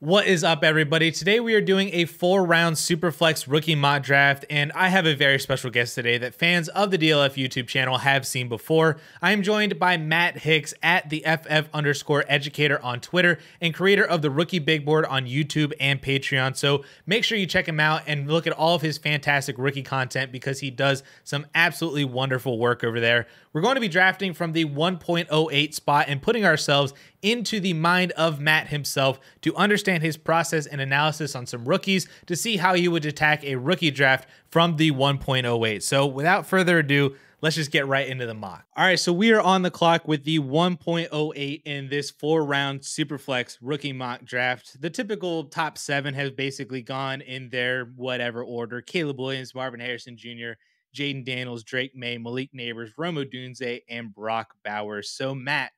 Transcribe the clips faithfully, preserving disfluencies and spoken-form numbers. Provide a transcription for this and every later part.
What is up, everybody? Today we are doing a four round Superflex rookie mock draft, and I have a very special guest today that fans of the D L F YouTube channel have seen before. I am joined by Matt Hicks at the F F underscore educator on Twitter and creator of The Rookie Big Board on YouTube and Patreon. So make sure you check him out and look at all of his fantastic rookie content because he does some absolutely wonderful work over there. We're going to be drafting from the one point oh eight spot and putting ourselves into the mind of Matt himself to understand his process and analysis on some rookies to see how he would attack a rookie draft from the one point oh eight. So without further ado, let's just get right into the mock. All right, so we are on the clock with the one point oh eight in this four round Superflex rookie mock draft. The typical top seven has basically gone in their whatever order: Caleb Williams, Marvin Harrison Junior, Jaden Daniels, Drake May, Malik Nabers, Rome Odunze, and Brock Bowers. So Matt,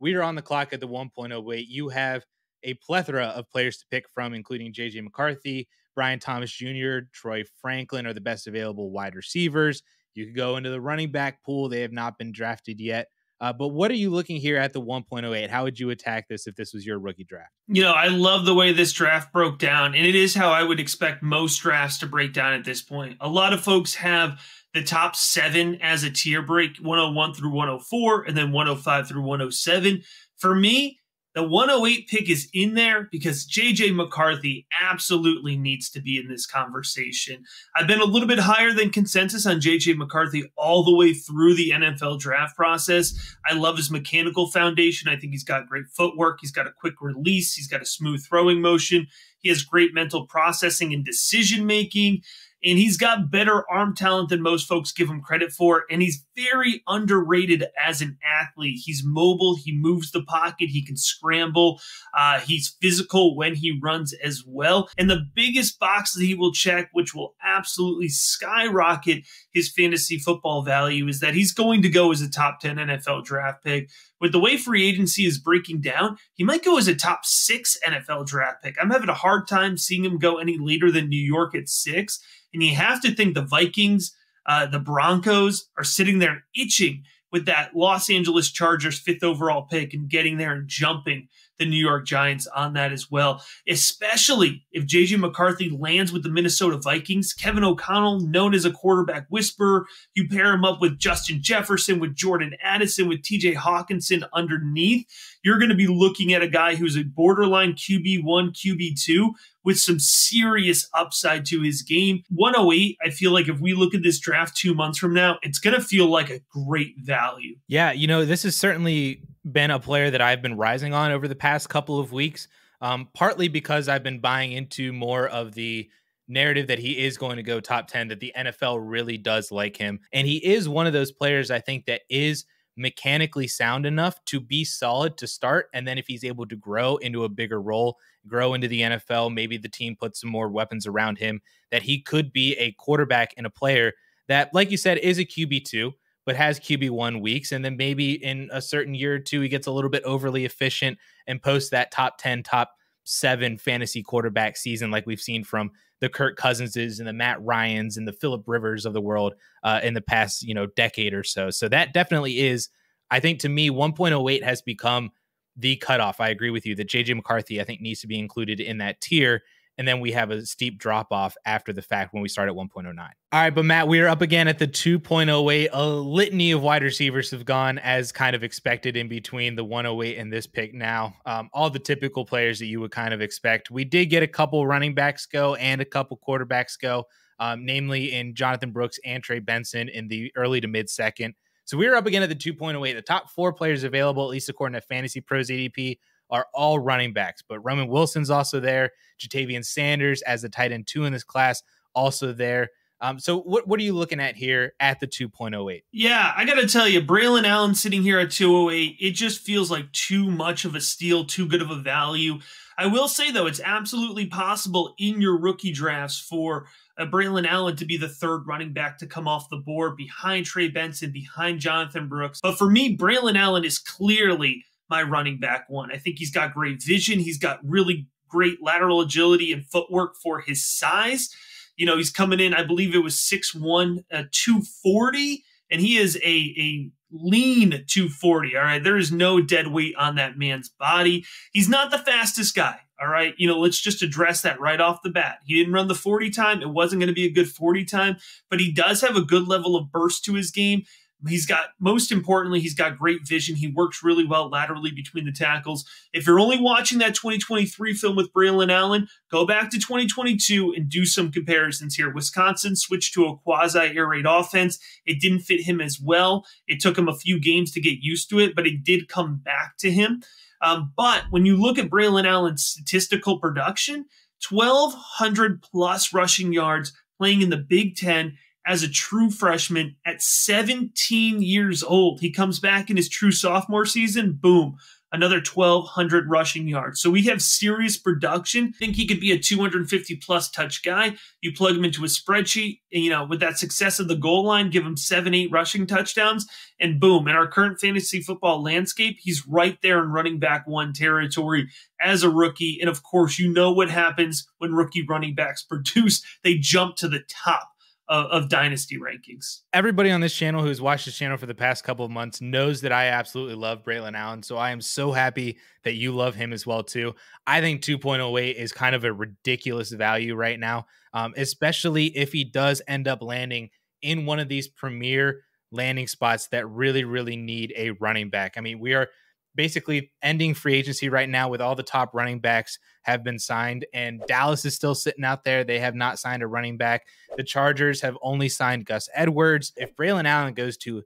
we are on the clock at the one point oh eight. You have a plethora of players to pick from, including J J McCarthy, Brian Thomas Junior, Troy Franklin are the best available wide receivers. You could go into the running back pool. They have not been drafted yet. Uh, but what are you looking here at the one point oh eight? How would you attack this if this was your rookie draft? You know, I love the way this draft broke down, and it is how I would expect most drafts to break down at this point. A lot of folks have the top seven as a tier break, one oh one through one oh four, and then one oh five through one oh seven. For me, the one oh eight pick is in there because J J. McCarthy absolutely needs to be in this conversation. I've been a little bit higher than consensus on J J. McCarthy all the way through the N F L draft process. I love his mechanical foundation. I think he's got great footwork. He's got a quick release. He's got a smooth throwing motion. He has great mental processing and decision-making. And he's got better arm talent than most folks give him credit for. And he's very underrated as an athlete. He's mobile. He moves the pocket. He can scramble. Uh, he's physical when he runs as well. And the biggest box that he will check, which will absolutely skyrocket his fantasy football value, is that he's going to go as a top ten N F L draft pick. With the way free agency is breaking down, he might go as a top six N F L draft pick. I'm having a hard time seeing him go any later than New York at six. And you have to think the Vikings, uh, the Broncos are sitting there itching with that Los Angeles Chargers fifth overall pick and getting there and jumping the New York Giants on that as well, especially if J J. McCarthy lands with the Minnesota Vikings. Kevin O'Connell, known as a quarterback whisperer, you pair him up with Justin Jefferson, with Jordan Addison, with T J. Hockenson underneath. You're going to be looking at a guy who's a borderline Q B one, Q B two with some serious upside to his game. one oh eight, I feel like if we look at this draft two months from now, it's going to feel like a great value. Yeah, you know, this is certainly been a player that I've been rising on over the past couple of weeks, um, partly because I've been buying into more of the narrative that he is going to go top ten, that the N F L really does like him. And he is one of those players, I think, that is mechanically sound enough to be solid to start. And then if he's able to grow into a bigger role, grow into the N F L, maybe the team puts some more weapons around him, that he could be a quarterback and a player that, like you said, is a Q B two. But has Q B one weeks, and then maybe in a certain year or two, he gets a little bit overly efficient and posts that top ten, top seven fantasy quarterback season like we've seen from the Kirk Cousinses and the Matt Ryans and the Phillip Rivers of the world uh, in the past you know decade or so. So that definitely is, I think to me, one point oh eight has become the cutoff. I agree with you that J J. McCarthy, I think, needs to be included in that tier. And then we have a steep drop-off after the fact when we start at one point oh nine. All right, but Matt, we are up again at the two point oh eight. A litany of wide receivers have gone as kind of expected in between the one oh eight and this pick now. Um, all the typical players that you would kind of expect. We did get a couple running backs go and a couple quarterbacks go, um, namely in Jonathan Brooks and Trey Benson in the early to mid-second. So we are up again at the two point oh eight. The top four players available, at least according to Fantasy Pros A D P, are all running backs, but Roman Wilson's also there. Jatavian Sanders as the tight end two in this class, also there. Um, so what, what are you looking at here at the two point oh eight? Yeah, I got to tell you, Braelon Allen sitting here at two oh eight, it just feels like too much of a steal, too good of a value. I will say, though, it's absolutely possible in your rookie drafts for uh, Braelon Allen to be the third running back to come off the board behind Trey Benson, behind Jonathan Brooks. But for me, Braelon Allen is clearly my running back one. I think he's got great vision. He's got really great lateral agility and footwork for his size. You know, he's coming in, I believe it was six one, uh, two forty, and he is a, a lean two forty. All right. There is no dead weight on that man's body. He's not the fastest guy. All right. You know, let's just address that right off the bat. He didn't run the forty time. It wasn't going to be a good forty time, but he does have a good level of burst to his game. He's got, most importantly, he's got great vision. He works really well laterally between the tackles. If you're only watching that twenty twenty-three film with Braelon Allen, go back to twenty twenty-two and do some comparisons here. Wisconsin switched to a quasi-air raid offense. It didn't fit him as well. It took him a few games to get used to it, but it did come back to him. Um, but when you look at Braelon Allen's statistical production, twelve hundred plus rushing yards playing in the Big Ten, as a true freshman at seventeen years old. He comes back in his true sophomore season, boom, another twelve hundred rushing yards. So we have serious production. I think he could be a two hundred fifty plus touch guy. You plug him into a spreadsheet, and, you know, with that success of the goal line, give him seven, eight rushing touchdowns, and boom, in our current fantasy football landscape, he's right there in running back one territory as a rookie. And of course, you know what happens when rookie running backs produce. They jump to the top Of, of dynasty rankings. Everybody on this channel who's watched this channel for the past couple of months knows that I absolutely love Braelon Allen. So I am so happy that you love him as well too. I think two point oh eight is kind of a ridiculous value right now, um, especially if he does end up landing in one of these premier landing spots that really, really need a running back. I mean, we are basically ending free agency right now with all the top running backs have been signed, and Dallas is still sitting out there. They have not signed a running back. The Chargers have only signed Gus Edwards. If Braelon Allen goes to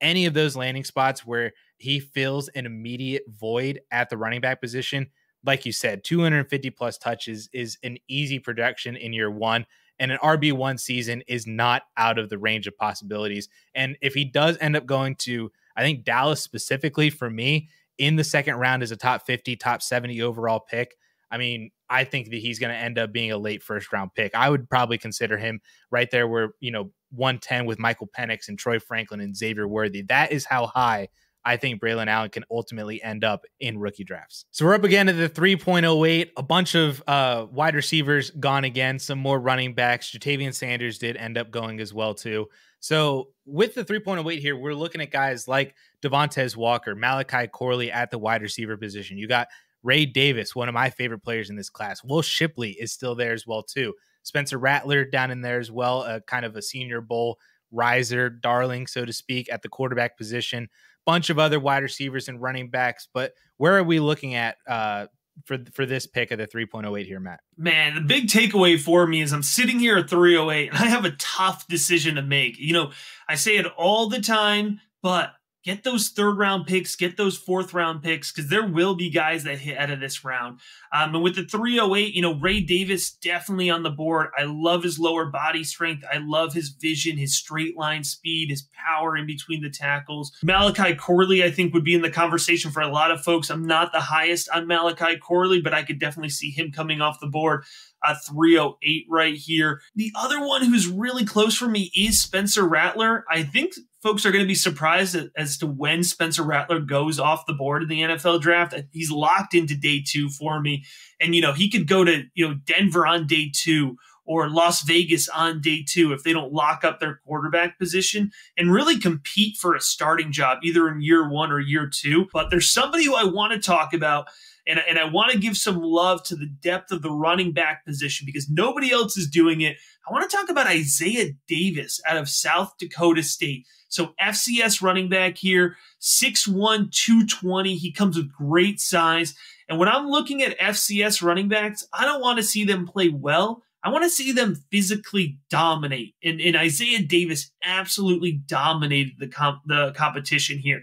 any of those landing spots where he fills an immediate void at the running back position, like you said, two hundred fifty plus touches is an easy production in year one, and an R B one season is not out of the range of possibilities. And if he does end up going to, I think Dallas specifically for me, in the second round as a top fifty, top seventy overall pick, I mean, I think that he's going to end up being a late first round pick. I would probably consider him right there where, you know, one ten with Michael Penix and Troy Franklin and Xavier Worthy. That is how high I think Braelon Allen can ultimately end up in rookie drafts. So we're up again to the three point oh eight, a bunch of uh, wide receivers gone again, some more running backs. Jatavian Sanders did end up going as well too. So with the three point oh eight here, we're looking at guys like Devontae Walker, Malachi Corley at the wide receiver position. You got Ray Davis, one of my favorite players in this class. Will Shipley is still there as well, too. Spencer Rattler down in there as well, a kind of a Senior Bowl riser darling, so to speak, at the quarterback position. Bunch of other wide receivers and running backs. But where are we looking at uh for for this pick of the three point oh eight here, Matt? Man, the big takeaway for me is I'm sitting here at three oh eight and I have a tough decision to make. You know, I say it all the time, but get those third round picks, get those fourth round picks, because there will be guys that hit out of this round. Um, and with the three oh eight, you know, Ray Davis definitely on the board. I love his lower body strength. I love his vision, his straight line speed, his power in between the tackles. Malachi Corley, I think, would be in the conversation for a lot of folks. I'm not the highest on Malachi Corley, but I could definitely see him coming off the board. A three oh eight right here. The other one who's really close for me is Spencer Rattler. I think folks are going to be surprised as to when Spencer Rattler goes off the board in the N F L draft. He's locked into day two for me. And, you know, he could go to, you know, Denver on day two or Las Vegas on day two if they don't lock up their quarterback position and really compete for a starting job either in year one or year two. But there's somebody who I want to talk about, And, and I want to give some love to the depth of the running back position because nobody else is doing it. I want to talk about Isaiah Davis out of South Dakota State. So F C S running back here, six one, two twenty. He comes with great size. And when I'm looking at F C S running backs, I don't want to see them play well. I want to see them physically dominate. And, and Isaiah Davis absolutely dominated the, comp, the competition here.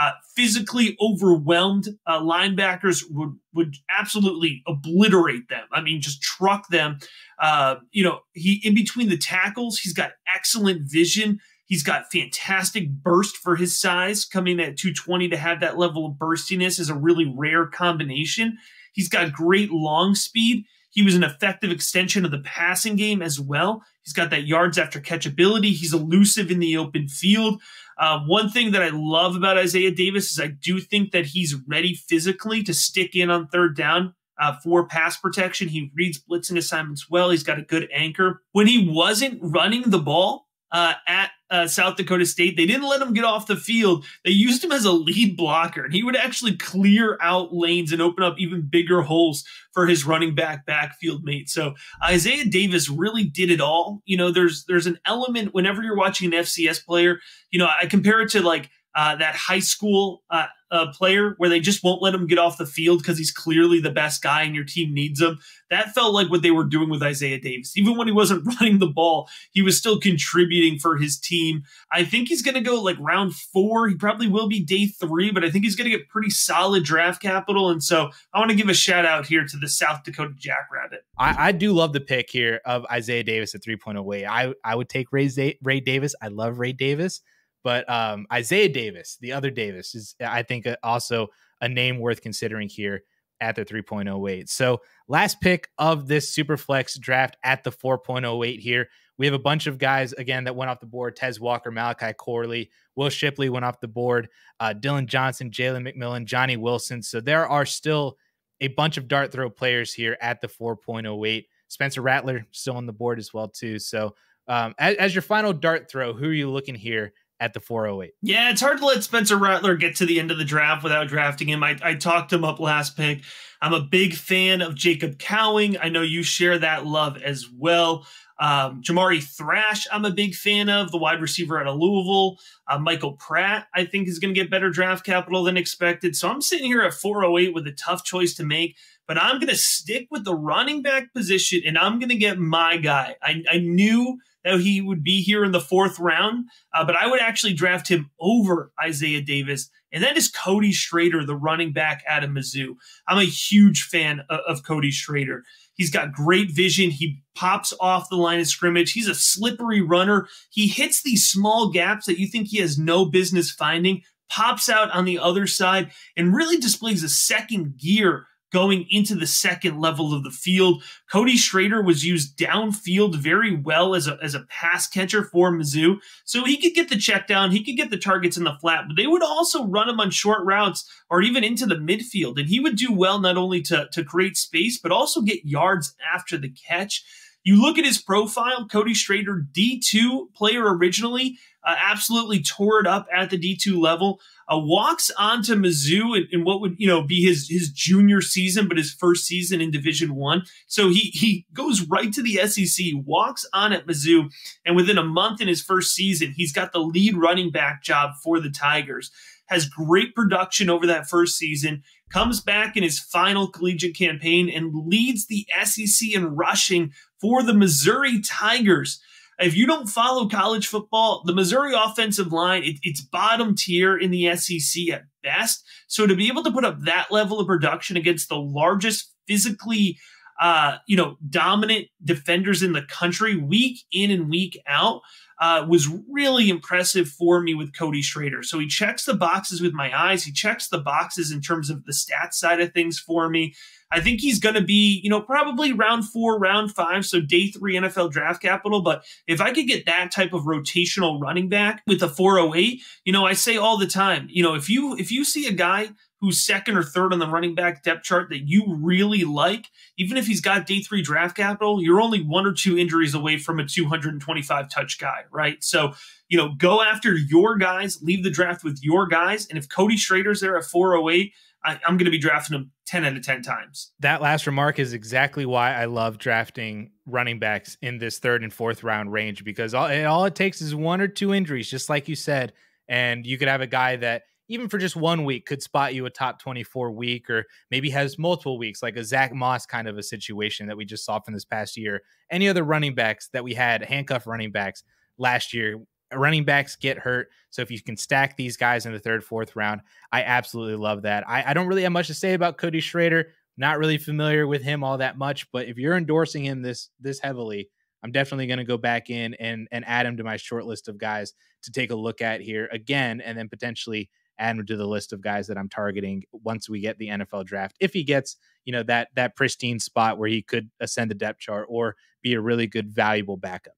Uh, physically overwhelmed uh, linebackers would would absolutely obliterate them. I mean, just truck them. Uh, you know, he in between the tackles, he's got excellent vision. He's got fantastic burst for his size. Coming at two twenty to have that level of burstiness is a really rare combination. He's got great long speed. He was an effective extension of the passing game as well. He's got that yards after catchability. He's elusive in the open field. Uh, one thing that I love about Isaiah Davis is I do think that he's ready physically to stick in on third down uh, for pass protection. He reads blitzing assignments well. He's got a good anchor. When he wasn't running the ball, uh, at uh, South Dakota State. They didn't let him get off the field. They used him as a lead blocker, and he would actually clear out lanes and open up even bigger holes for his running back backfield mate. So Isaiah Davis really did it all. You know, there's there's an element whenever you're watching an F C S player, you know, I compare it to like uh, that high school uh, uh, player where they just won't let him get off the field because he's clearly the best guy and your team needs him. That felt like what they were doing with Isaiah Davis. Even when he wasn't running the ball, he was still contributing for his team. I think he's going to go like round four. He probably will be day three, but I think he's going to get pretty solid draft capital. And so I want to give a shout out here to the South Dakota Jackrabbit. I, I do love the pick here of Isaiah Davis at three point oh eight. I, I would take Ray, Ray Davis. I love Ray Davis. But um, Isaiah Davis, the other Davis, is, I think, uh, also a name worth considering here at the three point oh eight. So last pick of this Superflex draft at the four point oh eight here. We have a bunch of guys, again, that went off the board. Tez Walker, Malachi Corley, Will Shipley went off the board, uh, Dylan Johnson, Jalen McMillan, Johnny Wilson. So there are still a bunch of dart throw players here at the four point oh eight. Spencer Rattler still on the board as well, too. So um, as, as your final dart throw, who are you looking here at the four oh eight? Yeah, it's hard to let Spencer Rattler get to the end of the draft without drafting him. I, I talked him up last pick. I'm a big fan of Jacob Cowing. I know you share that love as well. Um, Jamari Thrash, I'm a big fan of, the wide receiver out of Louisville. Uh, Michael Pratt, I think, is going to get better draft capital than expected. So I'm sitting here at four oh eight with a tough choice to make, but I'm going to stick with the running back position, and I'm going to get my guy. I, I knew that he would be here in the fourth round, uh, but I would actually draft him over Isaiah Davis, and that is Cody Schrader, the running back out of Mizzou. I'm a huge fan of, of Cody Schrader. He's got great vision. He pops off the line of scrimmage. He's a slippery runner. He hits these small gaps that you think he has no business finding, pops out on the other side, and really displays a second gear going into the second level of the field. Cody Schrader was used downfield very well as a, as a pass catcher for Mizzou. So he could get the check down. He could get the targets in the flat, but they would also run him on short routes or even into the midfield. And he would do well not only to, to create space, but also get yards after the catch. You look at his profile, Cody Schrader, D two player originally, uh, absolutely tore it up at the D two level. Uh, walks on to Mizzou in, in what would you know be his his junior season, but his first season in Division One. So he he goes right to the S E C, walks on at Mizzou, and within a month in his first season, he's got the lead running back job for the Tigers. Has great production over that first season. Comes back in his final collegiate campaign and leads the S E C in rushing for the Missouri Tigers. If you don't follow college football, the Missouri offensive line, it, it's bottom tier in the S E C at best. So to be able to put up that level of production against the largest physically uh, you know, dominant defenders in the country week in and week out uh, was really impressive for me with Cody Schrader. So he checks the boxes with my eyes. He checks the boxes in terms of the stats side of things for me. I think he's going to be, you know, probably round four, round five, so day three N F L draft capital. But if I could get that type of rotational running back with a four oh eight, you know, I say all the time, you know, if you if you see a guy who's second or third on the running back depth chart that you really like, even if he's got day three draft capital, you're only one or two injuries away from a two hundred twenty-five touch guy, right? So, you know, go after your guys, leave the draft with your guys. And if Cody Schrader's there at four oh eight, I, I'm going to be drafting him ten out of ten times. That last remark is exactly why I love drafting running backs in this third and fourth round range, because all, all it takes is one or two injuries, just like you said. And you could have a guy that even for just one week could spot you a top twenty-four week, or maybe has multiple weeks, like a Zach Moss kind of a situation that we just saw from this past year. Any other running backs that we had, handcuff running backs last year, running backs get hurt. So if you can stack these guys in the third, fourth round, I absolutely love that. I, I don't really have much to say about Cody Schrader. Not really familiar with him all that much, but if you're endorsing him this, this heavily, I'm definitely going to go back in and, and add him to my short list of guys to take a look at here again, and then potentially add him to the list of guys that I'm targeting once we get the N F L draft. If he gets, you know, that, that pristine spot where he could ascend the depth chart or be a really good, valuable backup.